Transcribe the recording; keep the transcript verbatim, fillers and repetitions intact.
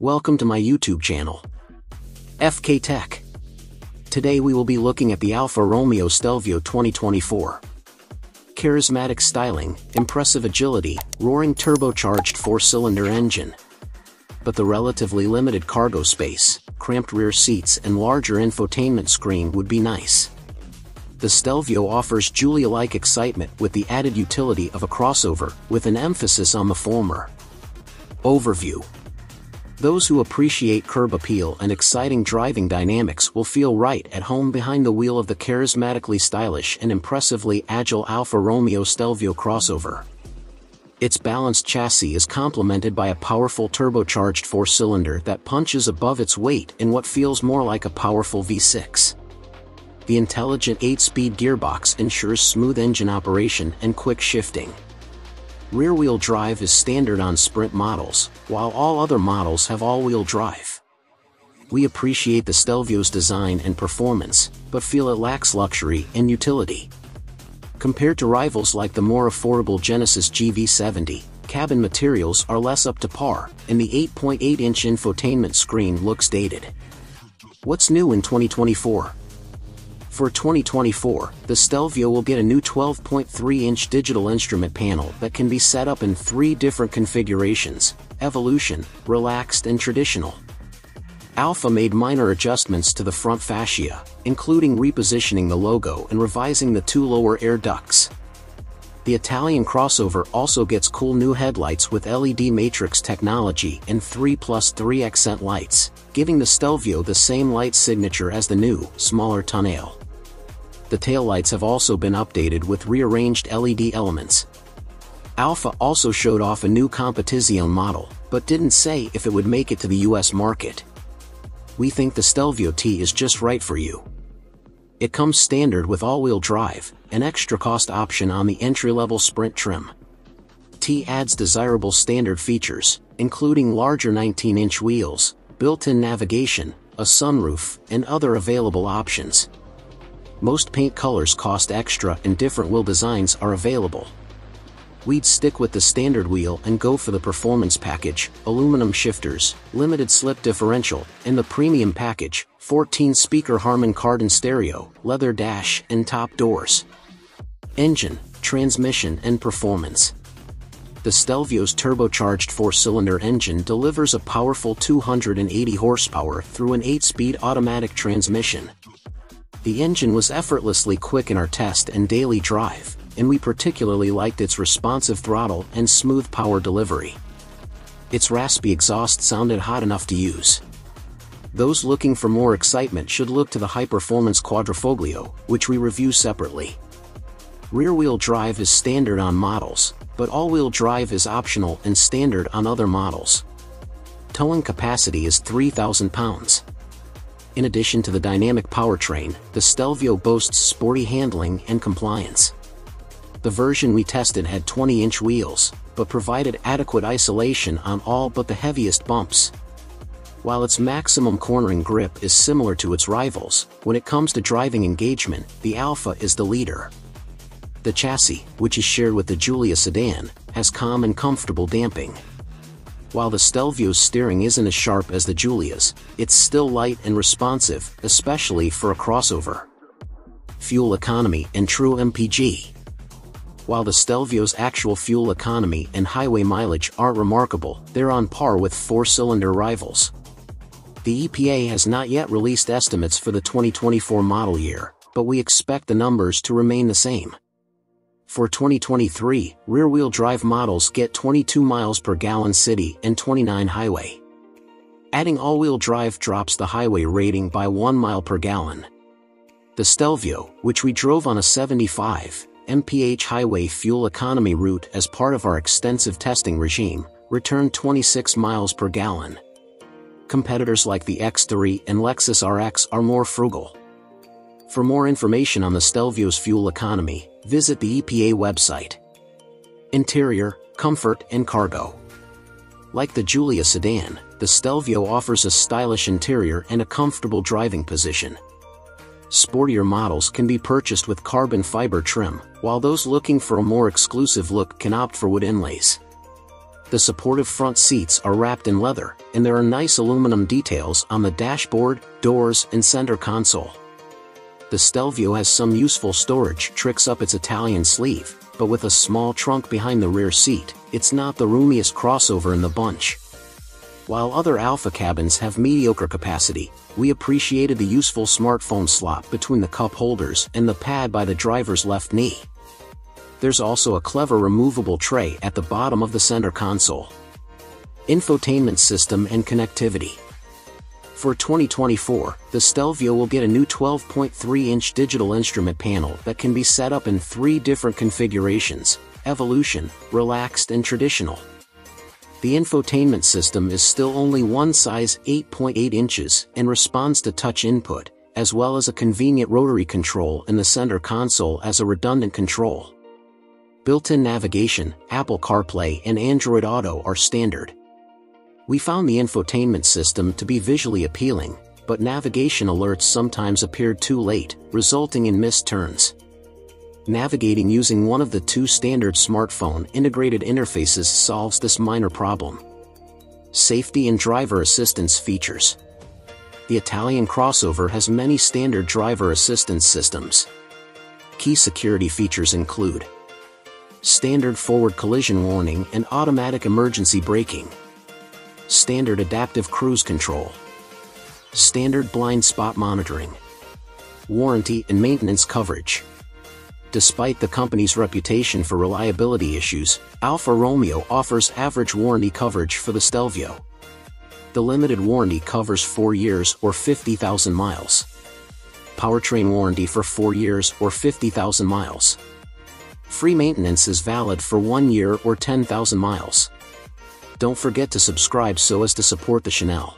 Welcome to my YouTube channel, F K Tech. Today we will be looking at the Alfa Romeo Stelvio twenty twenty-four. Charismatic styling, impressive agility, roaring turbocharged four-cylinder engine. But the relatively limited cargo space, cramped rear seats and larger infotainment screen would be nice. The Stelvio offers Giulia-like excitement with the added utility of a crossover, with an emphasis on the former. Overview. Those who appreciate curb appeal and exciting driving dynamics will feel right at home behind the wheel of the charismatically stylish and impressively agile Alfa Romeo Stelvio crossover. Its balanced chassis is complemented by a powerful turbocharged four-cylinder that punches above its weight in what feels more like a powerful V six. The intelligent eight-speed gearbox ensures smooth engine operation and quick shifting. Rear-wheel drive is standard on Sprint models, while all other models have all-wheel drive. We appreciate the Stelvio's design and performance, but feel it lacks luxury and utility. Compared to rivals like the more affordable Genesis G V seventy, cabin materials are less up to par, and the eight point eight inch infotainment screen looks dated. What's new in twenty twenty-four? For twenty twenty-four, the Stelvio will get a new twelve point three inch digital instrument panel that can be set up in three different configurations: Evolution, Relaxed and Traditional. Alfa made minor adjustments to the front fascia, including repositioning the logo and revising the two lower air ducts. The Italian crossover also gets cool new headlights with L E D matrix technology and three plus three accent lights, giving the Stelvio the same light signature as the new, smaller Tonale. The taillights have also been updated with rearranged L E D elements. Alfa also showed off a new Competizione model, but didn't say if it would make it to the U S market. We think the Stelvio T is just right for you. It comes standard with all-wheel drive, an extra cost option on the entry-level Sprint trim. T adds desirable standard features, including larger nineteen inch wheels, built-in navigation, a sunroof, and other available options. Most paint colors cost extra and different wheel designs are available. We'd stick with the standard wheel and go for the performance package, aluminum shifters, limited slip differential, and the premium package, fourteen speaker Harman Kardon stereo, leather dash, and top doors. Engine, transmission and performance. The Stelvio's turbocharged four-cylinder engine delivers a powerful two hundred eighty horsepower through an eight-speed automatic transmission. The engine was effortlessly quick in our test and daily drive, and we particularly liked its responsive throttle and smooth power delivery. Its raspy exhaust sounded hot enough to use. Those looking for more excitement should look to the high-performance Quadrifoglio, which we review separately. Rear-wheel drive is standard on models, but all-wheel drive is optional and standard on other models. Towing capacity is three thousand pounds. In addition to the dynamic powertrain, the Stelvio boasts sporty handling and compliance. The version we tested had twenty inch wheels, but provided adequate isolation on all but the heaviest bumps. While its maximum cornering grip is similar to its rivals, when it comes to driving engagement, the Alfa is the leader. The chassis, which is shared with the Giulia sedan, has calm and comfortable damping. While the Stelvio's steering isn't as sharp as the Giulia's, it's still light and responsive, especially for a crossover. Fuel economy and true M P G. While the Stelvio's actual fuel economy and highway mileage aren't remarkable, they're on par with four-cylinder rivals. The E P A has not yet released estimates for the twenty twenty-four model year, but we expect the numbers to remain the same. For twenty twenty-three, rear-wheel drive models get twenty-two miles per gallon city and twenty-nine highway. Adding all-wheel drive drops the highway rating by one mile per gallon. The Stelvio, which we drove on a seventy-five miles per hour highway fuel economy route as part of our extensive testing regime, returned twenty-six miles per gallon. Competitors like the X three and Lexus R X are more frugal. For more information on the Stelvio's fuel economy, visit the E P A website. Interior, comfort and cargo. Like the Giulia sedan, the Stelvio offers a stylish interior and a comfortable driving position. Sportier models can be purchased with carbon fiber trim, while those looking for a more exclusive look can opt for wood inlays. the supportive front seats are wrapped in leather, and there are nice aluminum details on the dashboard, doors, and center console. The Stelvio has some useful storage tricks up its Italian sleeve, but with a small trunk behind the rear seat, it's not the roomiest crossover in the bunch. While other Alfa cabins have mediocre capacity, we appreciated the useful smartphone slot between the cup holders and the pad by the driver's left knee. There's also a clever removable tray at the bottom of the center console. Infotainment system and connectivity. For twenty twenty-four, the Stelvio will get a new twelve point three inch digital instrument panel that can be set up in three different configurations: Evolution, Relaxed and Traditional. The infotainment system is still only one size eight point eight inches and responds to touch input, as well as a convenient rotary control in the center console as a redundant control. Built-in navigation, Apple CarPlay and Android Auto are standard. We found the infotainment system to be visually appealing, but navigation alerts sometimes appeared too late, resulting in missed turns. Navigating using one of the two standard smartphone integrated interfaces solves this minor problem. Safety and driver assistance features. The Italian crossover has many standard driver assistance systems. Key security features include standard forward collision warning and automatic emergency braking, standard adaptive cruise control, standard blind spot monitoring, warranty and maintenance coverage. Despite the company's reputation for reliability issues, Alfa Romeo offers average warranty coverage for the Stelvio. The limited warranty covers four years or fifty thousand miles. Powertrain warranty for four years or fifty thousand miles. Free maintenance is valid for one year or ten thousand miles. Don't forget to subscribe so as to support the channel.